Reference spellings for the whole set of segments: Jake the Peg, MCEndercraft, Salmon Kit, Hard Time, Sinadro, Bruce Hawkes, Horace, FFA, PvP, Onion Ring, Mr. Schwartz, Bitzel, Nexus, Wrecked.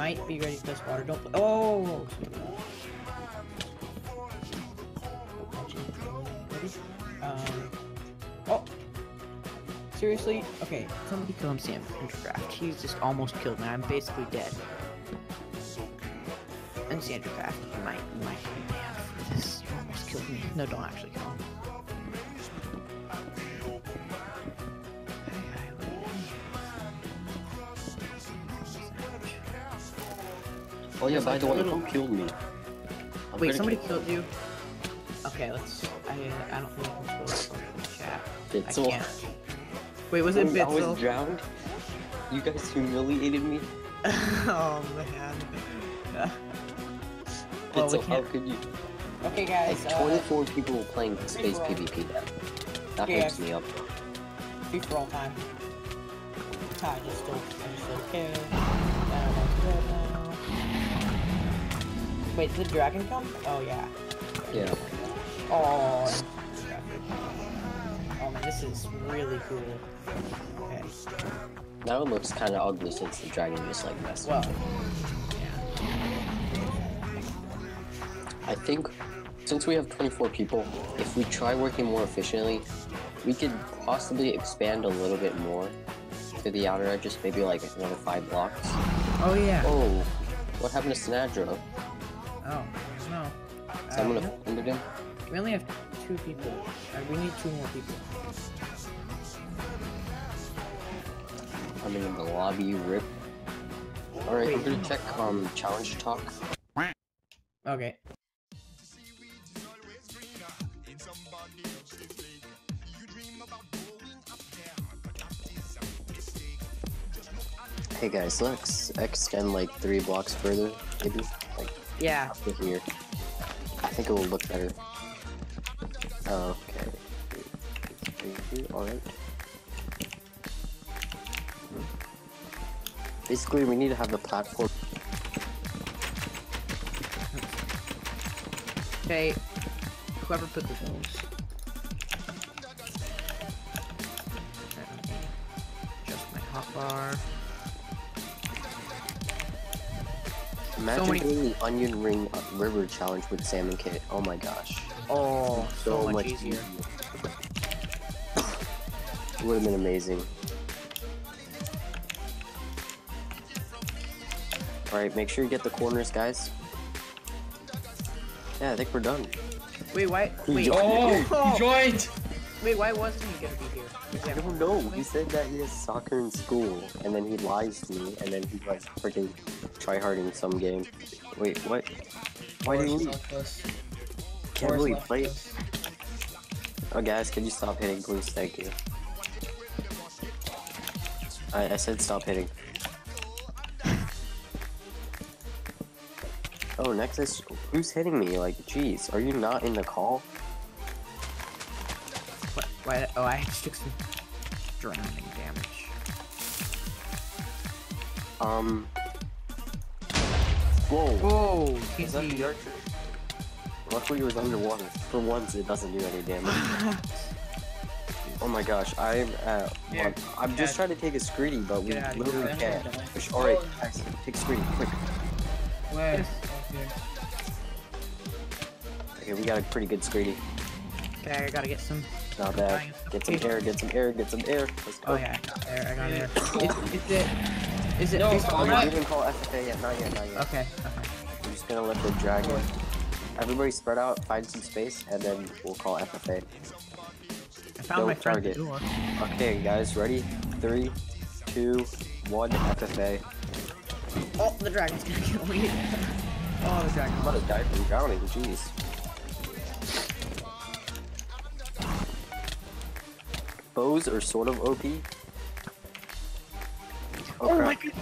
might be ready for this water. Don't. Oh! Oh! Seriously? Okay, somebody kill him, MCEndercraft. He's just almost killed me. I'm basically dead. MCEndercraft, you might be mad for this. You almost killed me. No, don't actually kill him. Oh yeah, by the way, who killed me? Wait, somebody killed you? Okay, let's... I don't think I can scroll up on the chat. Bitzel. Wait, was it Bitzel? I was drowned? You guys humiliated me? Oh, man. Bitzel, how could you... Okay, guys, like 24 people were playing space PvP. That makes me up. Free for all time. I just don't care. Wait, did the dragon come? Oh, yeah. Yeah. Oh, man, this is really cool. Okay. That one looks kind of ugly since the dragon just like messed up. Well, yeah. I think since we have 24 people, if we try working more efficiently, we could possibly expand a little bit more to the outer edges, maybe like another 5 blocks. Oh, yeah. Oh, what happened to Sinadro? Oh, no. Someone offended him? We only have 2 people. We need 2 more people. I'm in the lobby, rip. Alright, I'm gonna check challenge talk. Okay. Hey guys, let's extend like 3 blocks further, maybe? Like, yeah. Up to here. I think it will look better. Okay. Alright. Basically, we need to have the platform. Okay. Whoever put the films. Just my hotbar. Imagine doing the Onion Ring River Challenge with Salmon Kit. Oh my gosh. Oh, so much easier. It would have been amazing. Alright, make sure you get the corners, guys. Yeah, I think we're done. Wait, why? Wait, oh, he joined! Wait, why wasn't he gonna be here? I don't know. He said that he has soccer in school, and then he lies to me, and then he was freaking tryharding some game. Wait, what? Why did he leave? Can't believe he played. Oh, guys, can you stop hitting, please? Thank you. I said stop hitting. Oh, Nexus, who's hitting me? Like, jeez, are you not in the call? Why? Oh, I just took some drowning damage. Whoa! Whoa! Is that the archer? Luckily, it was underwater. For once, it doesn't do any damage. Oh my gosh! I'm just trying to take a screedy, but we literally can't. All right, guys, take screedy quick. Where? Okay, we got a pretty good screedy. Okay, I gotta get some. Not bad. Get some air, get some air, get some air. Let's go. Oh yeah, I got air. Is it? No, I didn't call FFA yet, not yet. Okay, okay. I'm just gonna let the dragon. Everybody spread out, find some space, and then we'll call FFA. I found my target. Okay, guys, ready? 3, 2, 1, FFA. Oh, the dragon's gonna kill me. Oh, the dragon. I'm about to die from drowning, jeez. Bows are sort of OP. Oh my god!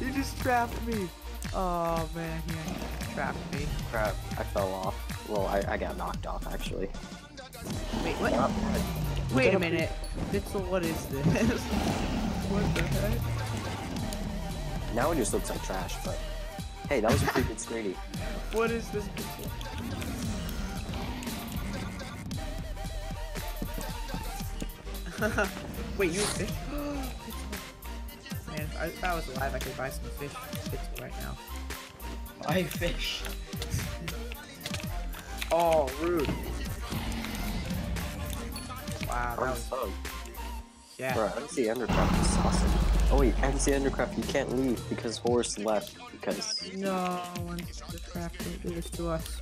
You just trapped me! Oh man, yeah, trapped me. Crap, I fell off. Well, I got knocked off actually. Wait, what? Wait a minute. Bitzel, what is this? What the heck? Now it just looks like trash, but... Hey, that was a pretty good screedy. What is this, Bitzel? Wait, you fish? Man, if if I was alive, I could buy some fish right now. Buy fish. Oh, rude. Wow, that was... fun. Yeah. Bro, MCEndercraft is awesome. Oh wait, MCEndercraft, you can't leave because Horace left because... No, MCEndercraft didn't do this to us.